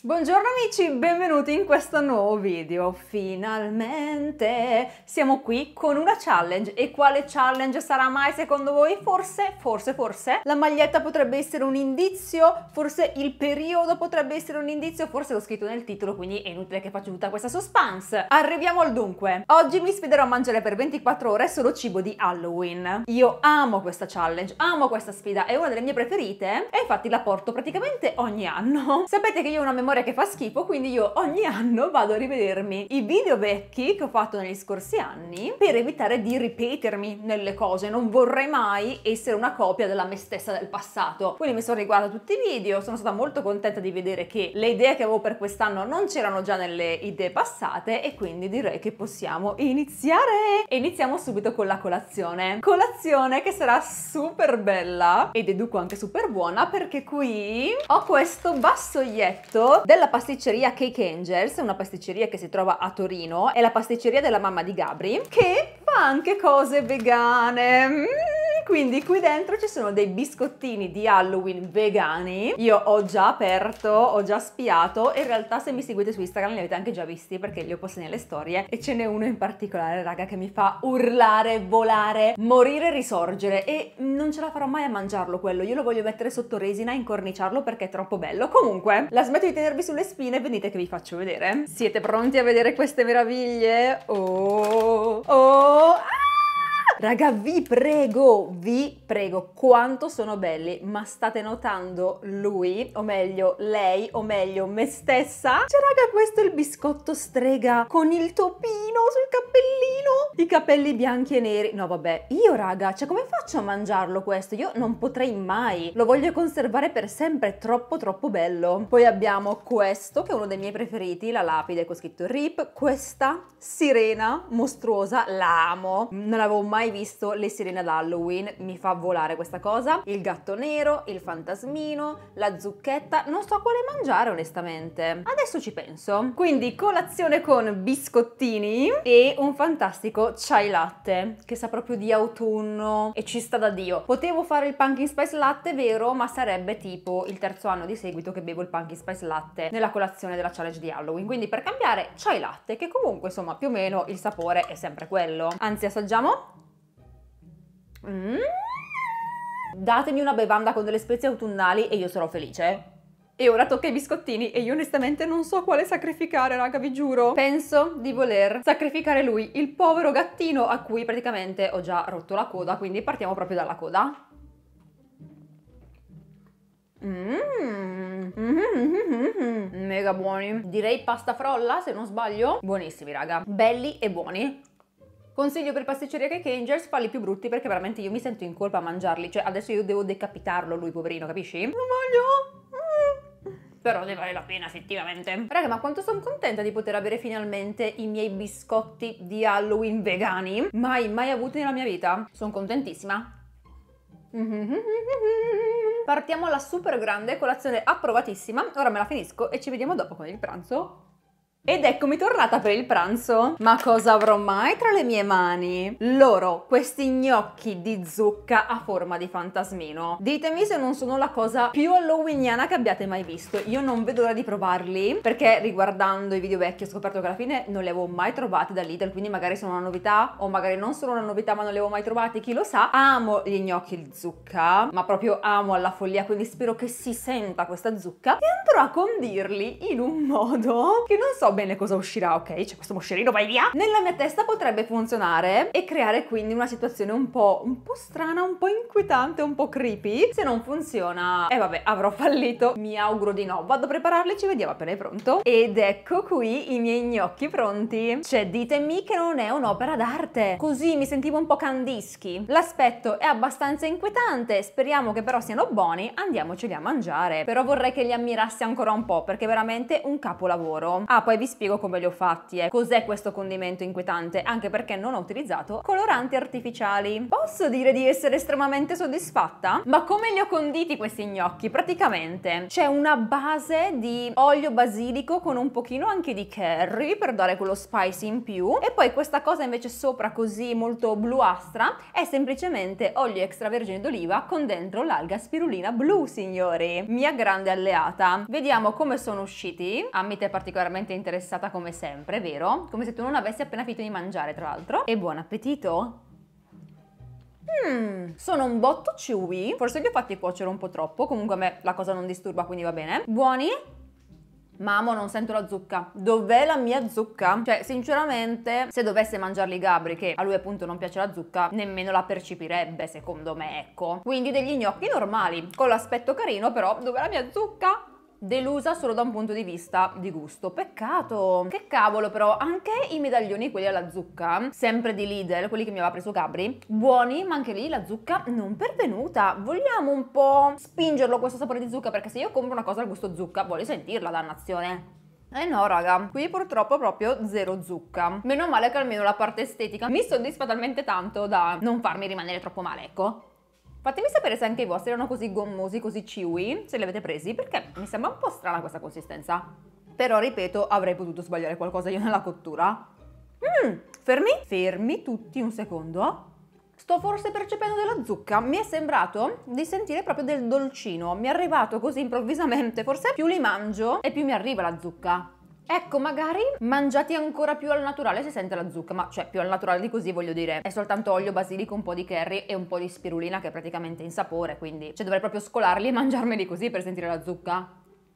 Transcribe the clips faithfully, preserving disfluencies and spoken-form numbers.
Buongiorno amici, benvenuti in questo nuovo video. Finalmente siamo qui con una challenge. E quale challenge sarà mai secondo voi? Forse, forse, forse la maglietta potrebbe essere un indizio, forse il periodo potrebbe essere un indizio, forse l'ho scritto nel titolo, quindi è inutile che faccio tutta questa suspense. Arriviamo al dunque. Oggi mi sfiderò a mangiare per ventiquattro ore solo cibo di Halloween. Io amo questa challenge, amo questa sfida, è una delle mie preferite e infatti la porto praticamente ogni anno. Sapete che io ho una memoria che fa schifo, quindi io ogni anno vado a rivedermi i video vecchi che ho fatto negli scorsi anni per evitare di ripetermi nelle cose. Non vorrei mai essere una copia della me stessa del passato, quindi mi sono riguardata tutti i video, sono stata molto contenta di vedere che le idee che avevo per quest'anno non c'erano già nelle idee passate e quindi direi che possiamo iniziare e iniziamo subito con la colazione colazione che sarà super bella e deduco anche super buona, perché qui ho questo vassoietto della pasticceria Cake Angels, una pasticceria che si trova a Torino, è la pasticceria della mamma di Gabri, che fa anche cose vegane. Mm. Quindi qui dentro ci sono dei biscottini di Halloween vegani. Io ho già aperto, ho già spiato. In realtà se mi seguite su Instagram li avete anche già visti, perché li ho posti nelle storie. E ce n'è uno in particolare, raga, che mi fa urlare, volare, morire, risorgere. E non ce la farò mai a mangiarlo quello. Io lo voglio mettere sotto resina e incorniciarlo perché è troppo bello. Comunque, la smetto di tenervi sulle spine, venite che vi faccio vedere. Siete pronti a vedere queste meraviglie? Oh! Oh! Ah! Raga, vi prego, vi prego, quanto sono belli, ma state notando lui, o meglio lei, o meglio me stessa? Cioè raga, questo è il biscotto strega con il topino sul cappellino, i capelli bianchi e neri. No vabbè, io raga, cioè come faccio a mangiarlo questo? Io non potrei mai, lo voglio conservare per sempre, è troppo troppo bello. Poi abbiamo questo, che è uno dei miei preferiti, la lapide con scritto R I P, questa sirena mostruosa, la amo, non l'avevo mai visto le sirene ad Halloween, mi fa volare questa cosa. Il gatto nero, il fantasmino, la zucchetta, non so quale mangiare onestamente, adesso ci penso. Quindi colazione con biscottini e un fantastico chai latte che sa proprio di autunno e ci sta da dio. Potevo fare il pumpkin spice latte, vero, ma sarebbe tipo il terzo anno di seguito che bevo il pumpkin spice latte nella colazione della challenge di Halloween, quindi per cambiare chai latte, che comunque insomma più o meno il sapore è sempre quello. Anzi, assaggiamo. Mm. Datemi una bevanda con delle spezie autunnali e io sarò felice. E ora tocca ai biscottini e io onestamente non so quale sacrificare, raga, vi giuro. Penso di voler sacrificare lui, il povero gattino a cui praticamente ho già rotto la coda, quindi partiamo proprio dalla coda. Mmm, mm mm mega buoni. Direi pasta frolla se non sbaglio. Buonissimi raga, belli e buoni. Consiglio per pasticceria Cake Angels, farli più brutti perché veramente io mi sento in colpa a mangiarli. Cioè adesso io devo decapitarlo lui, poverino, capisci? Non voglio! Mm. Però ne vale la pena effettivamente. Raga, ma quanto sono contenta di poter avere finalmente i miei biscotti di Halloween vegani. Mai, mai avuti nella mia vita. Sono contentissima. Partiamo alla super grande, colazione approvatissima. Ora me la finisco e ci vediamo dopo con il pranzo. Ed eccomi tornata per il pranzo. Ma cosa avrò mai tra le mie mani? Loro, questi gnocchi di zucca a forma di fantasmino. Ditemi se non sono la cosa più halloweeniana che abbiate mai visto. Io non vedo l'ora di provarli, perché riguardando i video vecchi ho scoperto che alla fine non li avevo mai trovati da Lidl, quindi magari sono una novità, o magari non sono una novità ma non li avevo mai trovati, chi lo sa. Amo gli gnocchi di zucca, ma proprio amo alla follia, quindi spero che si senta questa zucca e andrò a condirli in un modo che non so bene cosa uscirà. Ok, c'è questo moscerino, vai via. Nella mia testa potrebbe funzionare e creare quindi una situazione un po', un po' strana, un po' inquietante, un po' creepy. Se non funziona, e eh vabbè, avrò fallito. Mi auguro di no. Vado a prepararli, ci vediamo appena è pronto. Ed ecco qui i miei gnocchi pronti. Cioè, ditemi che non è un'opera d'arte. Così mi sentivo un po' Kandinsky. L'aspetto è abbastanza inquietante, speriamo che però siano buoni, andiamoceli a mangiare. Però vorrei che li ammirassi ancora un po', perché è veramente un capolavoro. Ah, poi vi spiego come li ho fatti e eh. cos'è questo condimento inquietante, anche perché non ho utilizzato coloranti artificiali. Posso dire di essere estremamente soddisfatta? Ma come li ho conditi questi gnocchi? Praticamente c'è una base di olio basilico con un pochino anche di curry per dare quello spicy in più, e poi questa cosa invece sopra così molto bluastra è semplicemente olio extravergine d'oliva con dentro l'alga spirulina blu, signori, mia grande alleata. Vediamo come sono usciti. Ammi, te particolarmente interessata come sempre, vero? Come se tu non avessi appena finito di mangiare, tra l'altro. E buon appetito! Mm, sono un botto chewy, forse li ho fatti cuocere un po' troppo, comunque a me la cosa non disturba, quindi va bene. Buoni? Mamma, non sento la zucca. Dov'è la mia zucca? Cioè, sinceramente, se dovesse mangiarli Gabri, che a lui appunto non piace la zucca, nemmeno la percepirebbe, secondo me, ecco. Quindi degli gnocchi normali, con l'aspetto carino, però dov'è la mia zucca? Delusa solo da un punto di vista di gusto, peccato. Che cavolo, però anche i medaglioni, quelli alla zucca, sempre di Lidl, quelli che mi aveva preso Gabri, buoni, ma anche lì la zucca non pervenuta. Vogliamo un po' spingerlo questo sapore di zucca, perché se io compro una cosa al gusto zucca voglio sentirla, dannazione. Eh no raga, qui purtroppo proprio zero zucca. Meno male che almeno la parte estetica mi soddisfa talmente tanto da non farmi rimanere troppo male, ecco. Fatemi sapere se anche i vostri erano così gommosi, così chewy, se li avete presi, perché mi sembra un po' strana questa consistenza. Però, ripeto, avrei potuto sbagliare qualcosa io nella cottura. Mmm, fermi, fermi tutti un secondo. Sto forse percependo della zucca, mi è sembrato di sentire proprio del dolcino, mi è arrivato così improvvisamente, forse più li mangio e più mi arriva la zucca. Ecco, magari mangiati ancora più al naturale si sente la zucca, ma cioè più al naturale di così, voglio dire, è soltanto olio, basilico, un po' di curry e un po' di spirulina che è praticamente insapore, quindi cioè dovrei proprio scolarli e mangiarmeli così per sentire la zucca.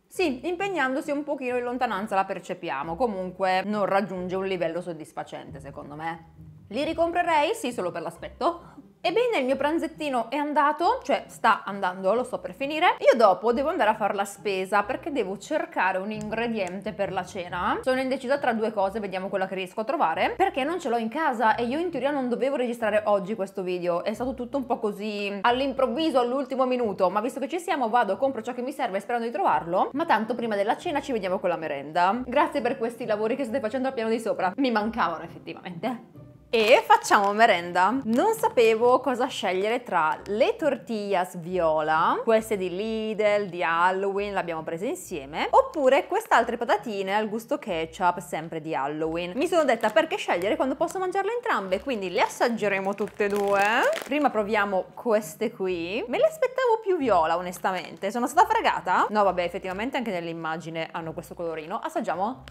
Sì, impegnandosi un pochino in lontananza la percepiamo, comunque non raggiunge un livello soddisfacente secondo me. Li ricomprerei? Sì, solo per l'aspetto. Ebbene, il mio pranzettino è andato, cioè sta andando, lo sto per finire. Io dopo devo andare a fare la spesa perché devo cercare un ingrediente per la cena. Sono indecisa tra due cose, vediamo quella che riesco a trovare, perché non ce l'ho in casa e io in teoria non dovevo registrare oggi questo video. È stato tutto un po' così all'improvviso, all'ultimo minuto, ma visto che ci siamo vado, compro ciò che mi serve sperando di trovarlo. Ma tanto prima della cena ci vediamo con la merenda. Grazie per questi lavori che state facendo al piano di sopra, mi mancavano effettivamente. E facciamo merenda. Non sapevo cosa scegliere tra le tortillas viola, queste di Lidl, di Halloween, l'abbiamo presa insieme, oppure queste altre patatine al gusto ketchup, sempre di Halloween. Mi sono detta, perché scegliere quando posso mangiarle entrambe? Quindi le assaggeremo tutte e due. Prima proviamo queste qui. Me le aspettavo più viola, onestamente. Sono stata fregata? No, vabbè, effettivamente anche nell'immagine hanno questo colorino. Assaggiamo.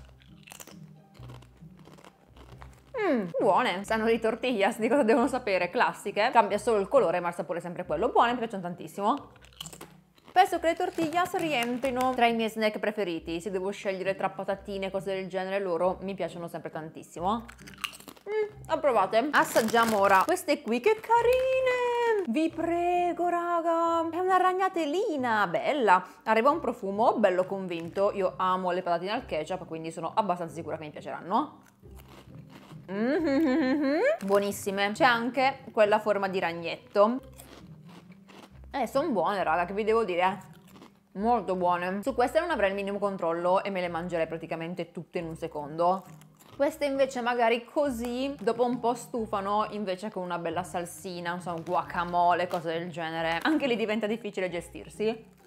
Mm, buone, sanno di tortillas, di cosa devono sapere, classiche, cambia solo il colore ma il sapore è sempre quello, buone, mi piacciono tantissimo. Penso che le tortillas rientrino tra i miei snack preferiti, se devo scegliere tra patatine e cose del genere loro mi piacciono sempre tantissimo. Mm, approvate. Assaggiamo ora queste qui, che carine, vi prego raga, è una ragnatelina, bella, arriva un profumo bello convinto, io amo le patatine al ketchup quindi sono abbastanza sicura che mi piaceranno. Mm-hmm. Buonissime, c'è anche quella forma di ragnetto. Eh, sono buone raga, che vi devo dire? Molto buone. Su queste non avrei il minimo controllo e me le mangerei praticamente tutte in un secondo. Queste invece magari così, dopo un po' stufano, invece con una bella salsina, non so, guacamole, cose del genere, anche lì diventa difficile gestirsi.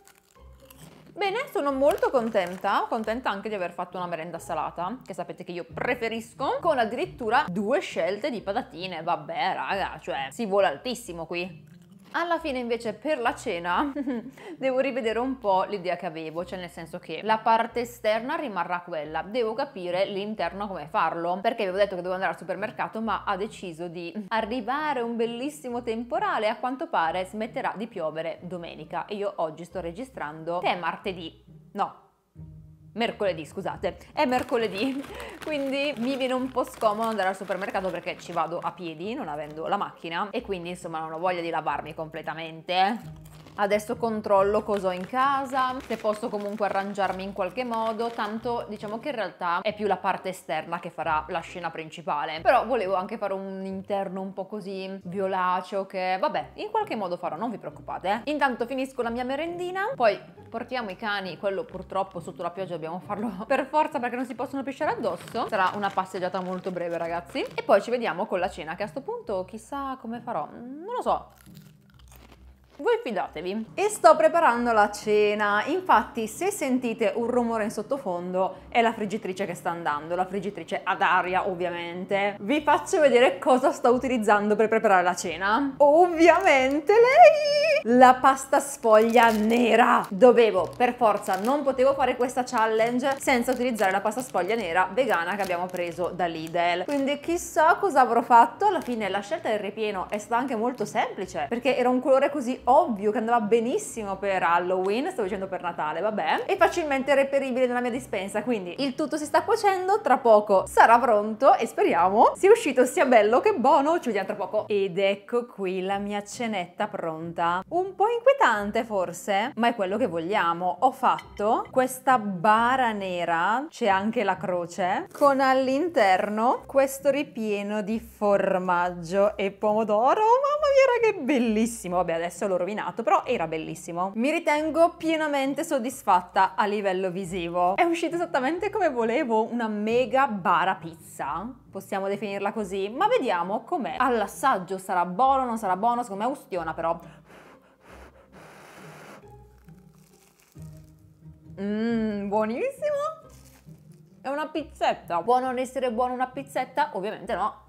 Bene, sono molto contenta, contenta anche di aver fatto una merenda salata, che sapete che io preferisco, con addirittura due scelte di patatine, vabbè raga, cioè si vola altissimo qui. Alla fine invece per la cena devo rivedere un po' l'idea che avevo, cioè nel senso che la parte esterna rimarrà quella, devo capire l'interno come farlo, perché avevo detto che dovevo andare al supermercato ma ha deciso di arrivare un bellissimo temporale, a quanto pare smetterà di piovere domenica e io oggi sto registrando che è martedì, no. Mercoledì, scusate, è mercoledì, quindi mi viene un po' scomodo andare al supermercato perché ci vado a piedi non avendo la macchina e quindi insomma non ho voglia di lavarmi completamente. Adesso controllo cosa ho in casa, se posso comunque arrangiarmi in qualche modo, tanto diciamo che in realtà è più la parte esterna che farà la scena principale, però volevo anche fare un interno un po' così violaceo che vabbè in qualche modo farò, non vi preoccupate. eh. Intanto finisco la mia merendina, poi portiamo i cani, quello purtroppo sotto la pioggia dobbiamo farlo per forza perché non si possono pisciare addosso. Sarà una passeggiata molto breve ragazzi, e poi ci vediamo con la cena, che a sto punto chissà come farò, non lo so. Voi fidatevi. E sto preparando la cena, infatti se sentite un rumore in sottofondo è la friggitrice che sta andando, la friggitrice ad aria ovviamente. Vi faccio vedere cosa sto utilizzando per preparare la cena. Ovviamente lei! La pasta sfoglia nera! Dovevo, per forza, non potevo fare questa challenge senza utilizzare la pasta sfoglia nera vegana che abbiamo preso da Lidl. Quindi chissà cosa avrò fatto, alla fine la scelta del ripieno è stata anche molto semplice, perché era un colore così ovvio che andava benissimo per Halloween, stavo dicendo per Natale, vabbè, e facilmente reperibile nella mia dispensa. Quindi il tutto si sta cuocendo, tra poco sarà pronto e speriamo sia uscito sia bello che buono. Ci vediamo tra poco. Ed ecco qui la mia cenetta pronta, un po' inquietante forse, ma è quello che vogliamo. Ho fatto questa bara nera, c'è anche la croce, con all'interno questo ripieno di formaggio e pomodoro. Mamma mia, che bellissimo. Vabbè, adesso l'ho rovinato, però era bellissimo. Mi ritengo pienamente soddisfatta a livello visivo. È uscito esattamente come volevo, una mega bara pizza. Possiamo definirla così, ma vediamo com'è. All'assaggio sarà buono, non sarà buono, secondo me ustiona però. Mmm, buonissimo! È una pizzetta. Può non essere buona una pizzetta? Ovviamente no.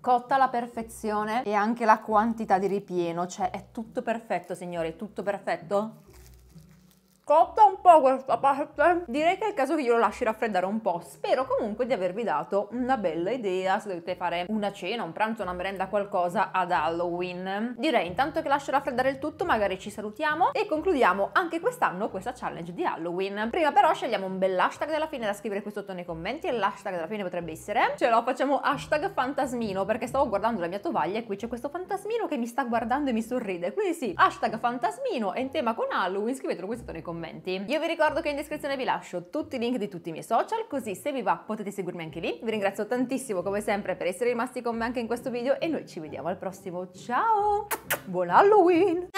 Cotta alla perfezione, e anche la quantità di ripieno, cioè è tutto perfetto signori, tutto perfetto. Cotta un po' questa parte, direi che è il caso che io lo lasci raffreddare un po'. Spero comunque di avervi dato una bella idea se dovete fare una cena, un pranzo, una merenda, qualcosa ad Halloween. Direi intanto che lascio raffreddare il tutto, magari ci salutiamo e concludiamo anche quest'anno questa challenge di Halloween. Prima però scegliamo un bel hashtag della fine da scrivere qui sotto nei commenti, e l'hashtag della fine potrebbe essere, ce lo facciamo hashtag fantasmino, perché stavo guardando la mia tovaglia e qui c'è questo fantasmino che mi sta guardando e mi sorride, quindi sì, hashtag fantasmino è in tema con Halloween, scrivetelo qui sotto nei commenti. Io vi ricordo che in descrizione vi lascio tutti i link di tutti i miei social, così se vi va potete seguirmi anche lì. Vi ringrazio tantissimo come sempre per essere rimasti con me anche in questo video, e noi ci vediamo al prossimo. Ciao! Buon Halloween!